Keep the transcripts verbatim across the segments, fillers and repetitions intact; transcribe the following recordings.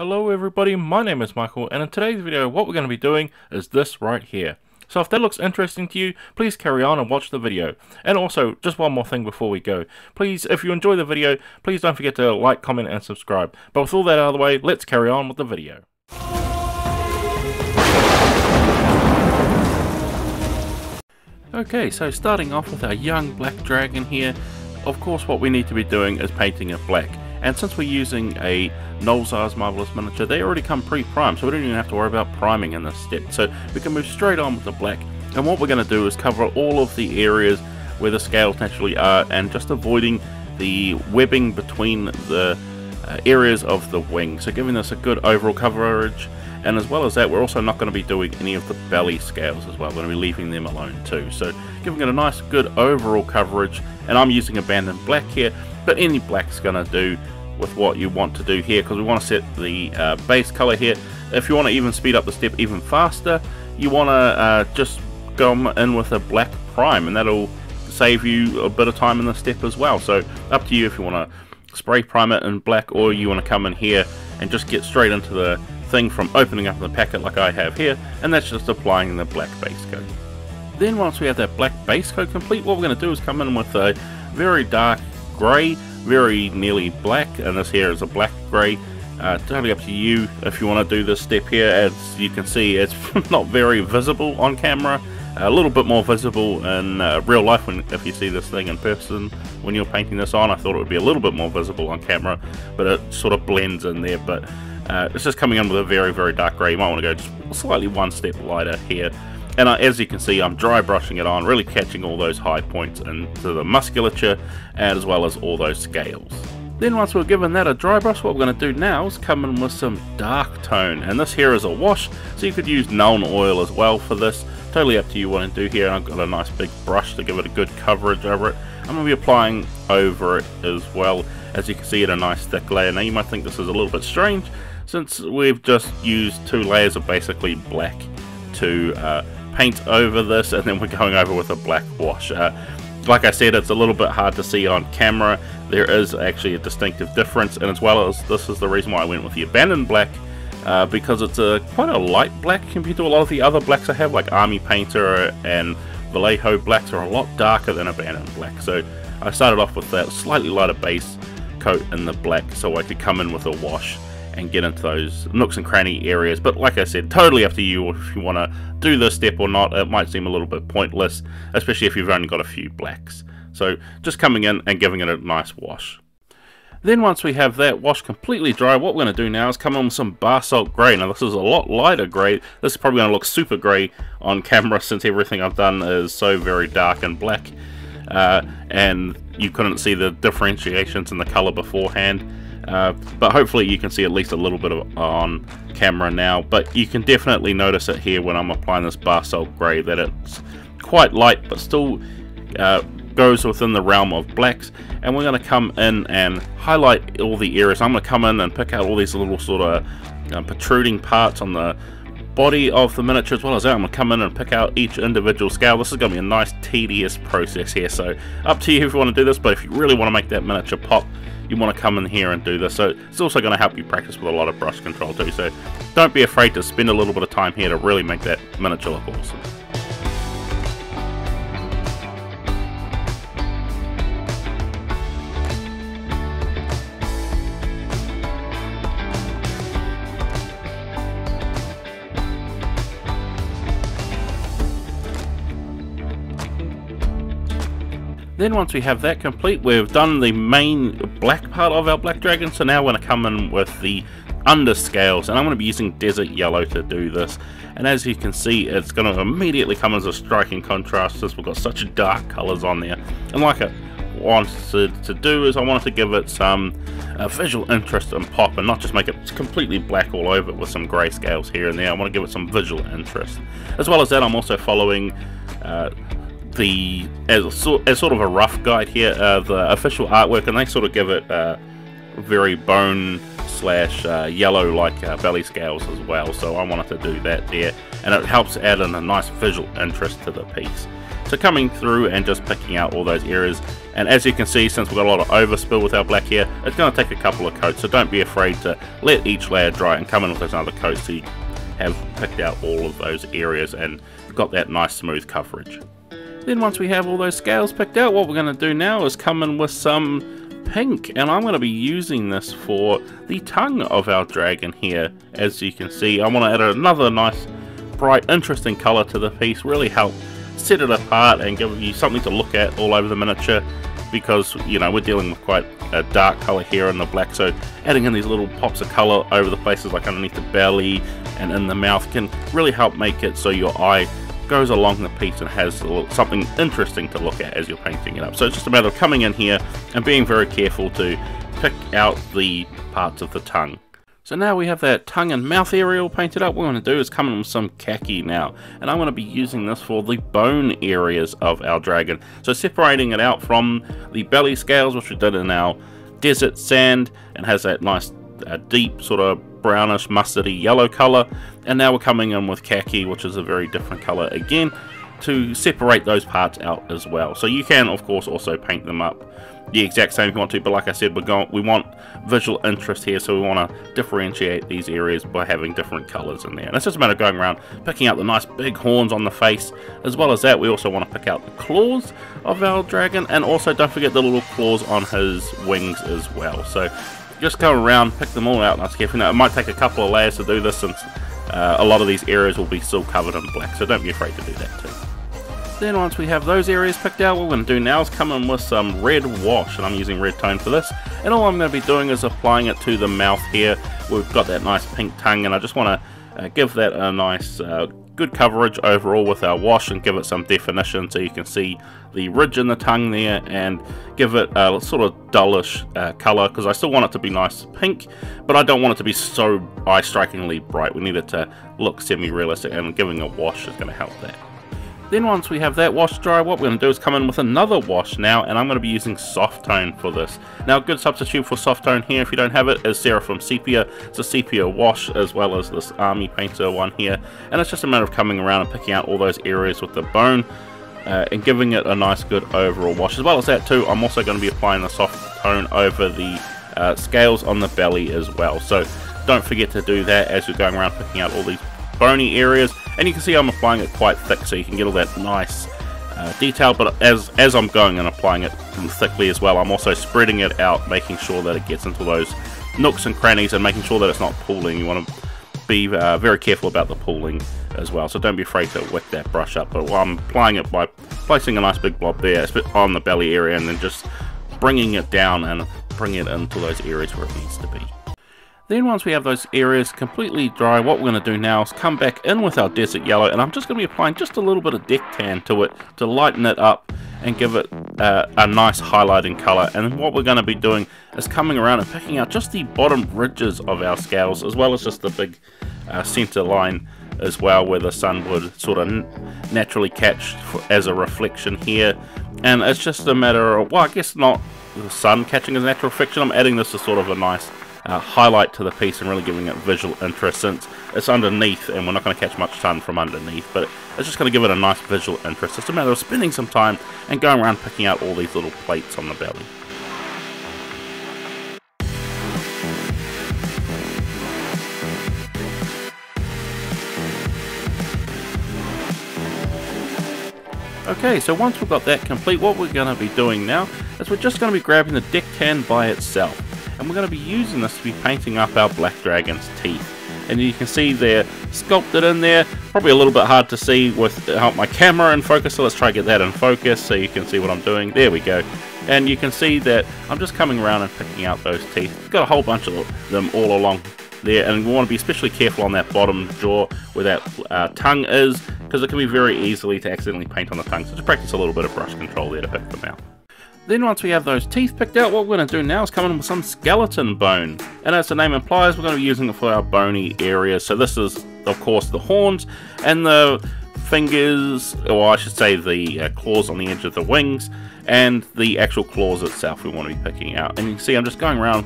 Hello everybody, my name is Michael, and in today's video what we're going to be doing is this right here. So if that looks interesting to you, please carry on and watch the video. And also, just one more thing before we go. Please, if you enjoy the video, please don't forget to like, comment and subscribe. But with all that out of the way, let's carry on with the video. Okay, so starting off with our young black dragon here, of course what we need to be doing is painting it black. And since we're using a Nolzur's Marvelous Miniature, they already come pre-primed, so we don't even have to worry about priming in this step. So we can move straight on with the black, and what we're going to do is cover all of the areas where the scales naturally are, and just avoiding the webbing between the uh, areas of the wing, so giving us a good overall coverage. And as well as that, we're also not going to be doing any of the belly scales as well. We're going to be leaving them alone too, so giving it a nice good overall coverage. And I'm using Abaddon Black here, but any black's going to do with what you want to do here, because we want to set the uh, base color here. If you want to even speed up the step even faster, you want to uh, just come in with a black prime, and that'll save you a bit of time in the step as well. So up to you if you want to spray prime it in black, or you want to come in here and just get straight into the thing from opening up the packet like I have here, and that's just applying the black base coat. Then once we have that black base coat complete, what we're going to do is come in with a very dark grey, very nearly black, and this here is a black grey. Uh, totally up to you if you want to do this step here. As you can see, it's not very visible on camera, a little bit more visible in uh, real life when if you see this thing in person when you're painting this on. I thought it would be a little bit more visible on camera, but it sort of blends in there. But Uh, it's just coming in with a very, very dark grey. You might want to go just slightly one step lighter here. And I, as you can see, I'm dry brushing it on, really catching all those high points into the musculature, as well as all those scales. Then once we're given that a dry brush, what we're going to do now is come in with some dark tone. And this here is a wash, so you could use Nuln Oil as well for this. Totally up to you what to do here. And I've got a nice big brush to give it a good coverage over it. I'm going to be applying over it as well, as you can see, in a nice thick layer. Now you might think this is a little bit strange, since we've just used two layers of basically black to uh, paint over this, and then we're going over with a black wash. Uh, like I said, it's a little bit hard to see on camera. There is actually a distinctive difference, and as well as this is the reason why I went with the Abaddon Black, uh, because it's a quite a light black compared to a lot of the other blacks I have, like Army Painter and Vallejo blacks are a lot darker than Abaddon Black. So I started off with that slightly lighter base coat in the black, so I could come in with a wash and get into those nooks and cranny areas. But like I said, totally up to you if you want to do this step or not. It might seem a little bit pointless, especially if you've only got a few blacks. So just coming in and giving it a nice wash. Then once we have that wash completely dry, what we're going to do now is come in with some basalt grey. Now this is a lot lighter grey. This is probably going to look super grey on camera, since everything I've done is so very dark and black, uh, and you couldn't see the differentiations in the colour beforehand. Uh, but hopefully you can see at least a little bit of on camera now. But you can definitely notice it here when I'm applying this basalt grey, that it's quite light but still uh, goes within the realm of blacks. And we're going to come in and highlight all the areas. I'm going to come in and pick out all these little sort of uh, protruding parts on the body of the miniature, as well as that. I'm going to come in and pick out each individual scale. This is going to be a nice tedious process here, so up to you if you want to do this. But if you really want to make that miniature pop, you want to come in here and do this. So it's also going to help you practice with a lot of brush control too, so don't be afraid to spend a little bit of time here to really make that miniature look awesome. Then once we have that complete, we've done the main black part of our black dragon, so now we're going to come in with the under scales, and I'm going to be using desert yellow to do this. And as you can see, it's going to immediately come as a striking contrast, since we've got such dark colors on there. And like I wanted to do is I wanted to give it some uh, visual interest and pop, and not just make it completely black all over with some gray scales here and there. I want to give it some visual interest. As well as that, I'm also following uh, the as, a, as sort of a rough guide here, uh, the official artwork, and they sort of give it uh, very bone slash uh, yellow like uh, belly scales as well, so I wanted to do that there, and it helps add in a nice visual interest to the piece. So coming through and just picking out all those areas, and as you can see, since we've got a lot of overspill with our black here, it's going to take a couple of coats, so don't be afraid to let each layer dry and come in with those other coats so you have picked out all of those areas and got that nice smooth coverage. Then once we have all those scales picked out, what we're going to do now is come in with some pink, and I'm going to be using this for the tongue of our dragon here. As you can see, I want to add another nice bright interesting color to the piece, really help set it apart and give you something to look at all over the miniature, because you know we're dealing with quite a dark color here in the black, so adding in these little pops of color over the places like underneath the belly and in the mouth can really help make it so your eye goes along the piece and has something interesting to look at as you're painting it up. So it's just a matter of coming in here and being very careful to pick out the parts of the tongue. So now we have that tongue and mouth area all painted up, what we're going to do is come in with some khaki now, and I'm going to be using this for the bone areas of our dragon. So separating it out from the belly scales, which we did in our desert sand, and has that nice uh, deep sort of brownish mustardy yellow color, and now we're coming in with khaki, which is a very different color again, to separate those parts out as well. So you can of course also paint them up the exact same if you want to, but like I said, we're going, we want visual interest here, so we want to differentiate these areas by having different colors in there. And it's just a matter of going around picking out the nice big horns on the face. As well as that, we also want to pick out the claws of our dragon, and also don't forget the little claws on his wings as well. So just go around, pick them all out nice carefully. Now, it might take a couple of layers to do this, since uh, a lot of these areas will be still covered in black, so don't be afraid to do that too. Then once we have those areas picked out, what we're going to do now is come in with some red wash, and I'm using red tone for this, and all I'm going to be doing is applying it to the mouth here. We've got that nice pink tongue, and I just want to uh, give that a nice uh, good coverage overall with our wash and give it some definition, so you can see the ridge in the tongue there and give it a sort of dullish uh, color, because I still want it to be nice pink, but I don't want it to be so eye strikingly bright. We need it to look semi-realistic, and giving a wash is going to help that. Then once we have that wash dry, what we're going to do is come in with another wash now, and I'm going to be using soft tone for this. Now a good substitute for soft tone here, if you don't have it, is Seraphim Sepia. It's a sepia wash, as well as this Army Painter one here, and it's just a matter of coming around and picking out all those areas with the bone uh, and giving it a nice good overall wash. As well as that too, I'm also going to be applying the soft tone over the uh, scales on the belly as well, so don't forget to do that as you're going around picking out all these bony areas. And you can see I'm applying it quite thick, so you can get all that nice uh, detail, but as as I'm going and applying it thickly as well, I'm also spreading it out, making sure that it gets into those nooks and crannies and making sure that it's not pooling. You want to be uh, very careful about the pooling as well, so don't be afraid to wet that brush up. But I'm applying it by placing a nice big blob there on the belly area, and then just bringing it down and bringing it into those areas where it needs to be. Then once we have those areas completely dry, what we're going to do now is come back in with our desert yellow, and I'm just going to be applying just a little bit of deck tan to it to lighten it up and give it uh, a nice highlighting color. And what we're going to be doing is coming around and picking out just the bottom ridges of our scales, as well as just the big uh, center line as well, where the sun would sort of naturally catch as a reflection here. And it's just a matter of, well, I guess not the sun catching as a natural reflection, I'm adding this as sort of a nice Uh, highlight to the piece and really giving it visual interest, since it's underneath and we're not going to catch much sun from underneath, but it's just going to give it a nice visual interest. It's a matter of spending some time and going around picking out all these little plates on the belly. Okay, so once we've got that complete, what we're going to be doing now is we're just going to be grabbing the deck tan by itself, and we're going to be using this to be painting up our black dragon's teeth. And you can see they're sculpted in there, probably a little bit hard to see with help my camera in focus, so let's try to get that in focus so you can see what I'm doing. There we go. And you can see that I'm just coming around and picking out those teeth. We've got a whole bunch of them all along there, and we want to be especially careful on that bottom jaw where that uh, tongue is, because it can be very easily to accidentally paint on the tongue, so just practice a little bit of brush control there to pick them out. Then once we have those teeth picked out, what we're going to do now is come in with some skeleton bone. And as the name implies, we're going to be using it for our bony areas. So this is, of course, the horns and the fingers, or I should say the uh, claws on the edge of the wings, and the actual claws itself we want to be picking out. And you can see I'm just going around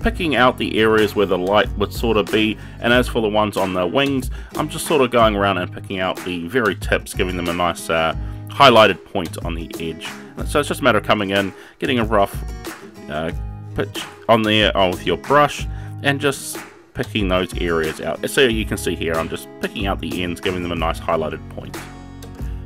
picking out the areas where the light would sort of be, and as for the ones on the wings, I'm just sort of going around and picking out the very tips, giving them a nice uh, highlighted point on the edge. So it's just a matter of coming in, getting a rough uh, pitch on there uh, with your brush, and just picking those areas out. So you can see here, I'm just picking out the ends, giving them a nice highlighted point.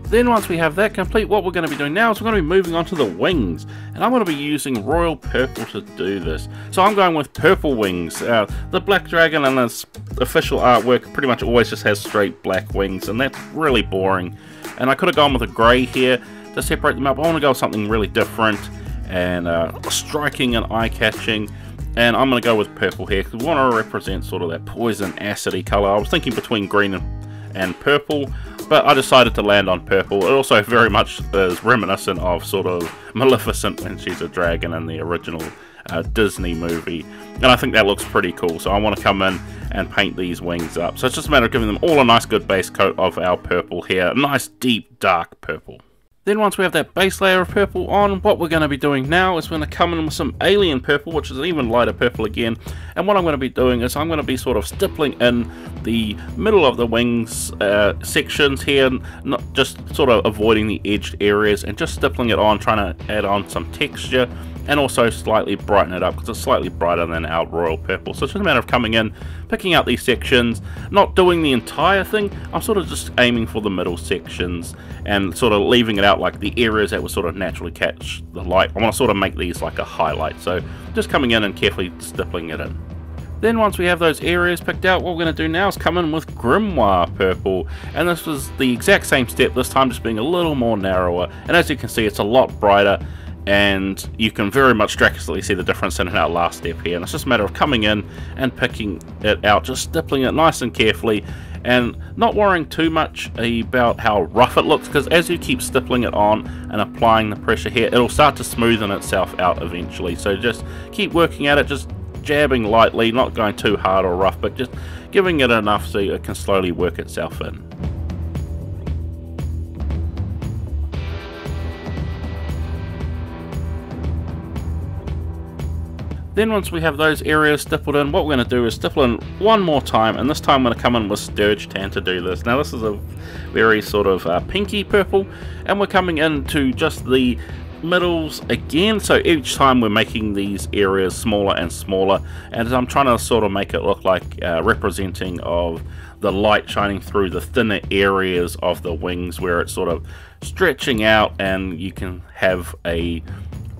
Then once we have that complete, what we're going to be doing now is we're going to be moving on to the wings. And I'm going to be using royal purple to do this. So I'm going with purple wings. Uh, the black dragon and its official artwork pretty much always just has straight black wings, and that's really boring. And I could have gone with a grey here to separate them up. I want to go with something really different and uh, striking and eye-catching. And I'm going to go with purple here because we want to represent sort of that poison, acidy colour. I was thinking between green and, and purple, but I decided to land on purple. It also very much is reminiscent of sort of Maleficent when she's a dragon in the original uh, Disney movie. And I think that looks pretty cool. So I want to come in and paint these wings up. So it's just a matter of giving them all a nice good base coat of our purple here. A nice deep dark purple. Then once we have that base layer of purple on, what we're going to be doing now is we're going to come in with some alien purple, which is an even lighter purple again. And what I'm going to be doing is I'm going to be sort of stippling in the middle of the wings uh, sections here, not just sort of avoiding the edged areas and just stippling it on, trying to add on some texture and also slightly brighten it up because it's slightly brighter than our royal purple. So it's just a matter of coming in, picking out these sections, not doing the entire thing. I'm sort of just aiming for the middle sections and sort of leaving it out like the areas that will sort of naturally catch the light. I want to sort of make these like a highlight. So just coming in and carefully stippling it in. Then once we have those areas picked out, what we're going to do now is come in with Grimoire purple. And this was the exact same step, this time just being a little more narrower. And as you can see, it's a lot brighter. And you can very much drastically see the difference in our last step here. And it's just a matter of coming in and picking it out, just stippling it nice and carefully and not worrying too much about how rough it looks, because as you keep stippling it on and applying the pressure here, it'll start to smoothen itself out eventually. So just keep working at it, just jabbing lightly, not going too hard or rough, but just giving it enough so it can slowly work itself in. Then once we have those areas stippled in, what we're going to do is stipple in one more time, and this time I'm going to come in with Sturge tan to do this. Now this is a very sort of uh, pinky purple, and we're coming into just the middles again, so each time we're making these areas smaller and smaller, and I'm trying to sort of make it look like uh, representing of the light shining through the thinner areas of the wings where it's sort of stretching out and you can have a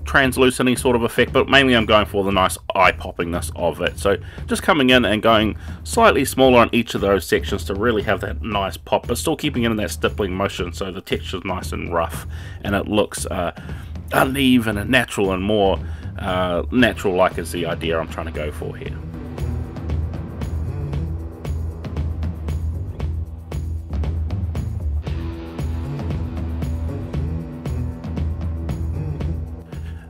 translucency sort of effect, but mainly I'm going for the nice eye-poppingness of it. So just coming in and going slightly smaller on each of those sections to really have that nice pop, but still keeping it in that stippling motion so the texture's nice and rough and it looks uh, uneven and natural, and more uh, natural like is the idea I'm trying to go for here.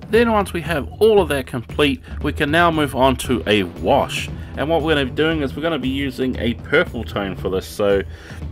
Then once we have all of that complete, we can now move on to a wash. And what we're going to be doing is we're going to be using a purple tone for this. So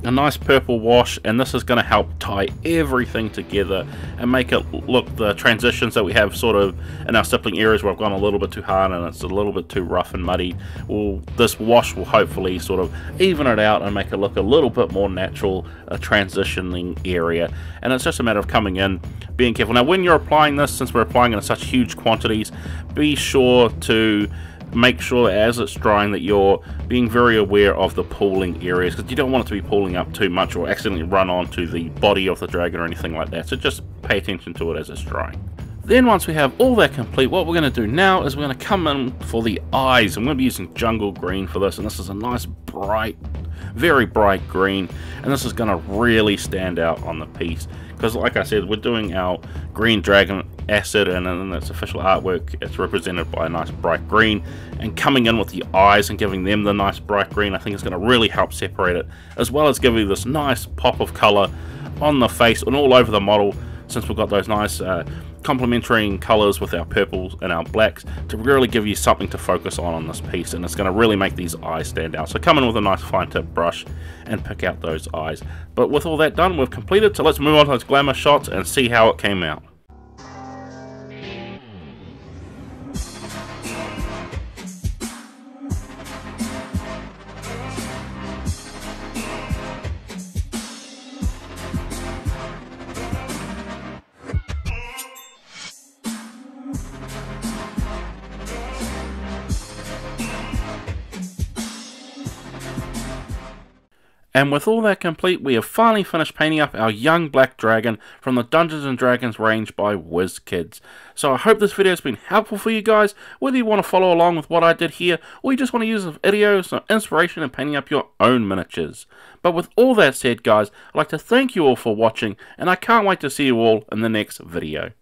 a nice purple wash, and this is going to help tie everything together and make it look, the transitions that we have sort of in our stippling areas where I've gone a little bit too hard and it's a little bit too rough and muddy, well, this wash will hopefully sort of even it out and make it look a little bit more natural, a transitioning area. And it's just a matter of coming in, being careful. Now when you're applying this, since we're applying it in such huge quantities, be sure to make sure that as it's drying that you're being very aware of the pooling areas, because you don't want it to be pooling up too much or accidentally run onto the body of the dragon or anything like that. So just pay attention to it as it's drying. Then once we have all that complete, what we're going to do now is we're going to come in for the eyes. I'm going to be using jungle green for this, and this is a nice bright, very bright green, and this is going to really stand out on the piece. Because like I said, we're doing our green dragon acid, and in its official artwork it's represented by a nice bright green, and coming in with the eyes and giving them the nice bright green, I think it's going to really help separate it, as well as give you this nice pop of color on the face and all over the model, since we've got those nice uh, complementary colors with our purples and our blacks to really give you something to focus on on this piece, and it's going to really make these eyes stand out. So come in with a nice fine tip brush and pick out those eyes. But with all that done, we've completed, so let's move on to those glamour shots and see how it came out. And with all that complete, we have finally finished painting up our young black dragon from the Dungeons and Dragons range by WizKids. So I hope this video has been helpful for you guys, whether you want to follow along with what I did here, or you just want to use this video as some inspiration in painting up your own miniatures. But with all that said guys, I'd like to thank you all for watching, and I can't wait to see you all in the next video.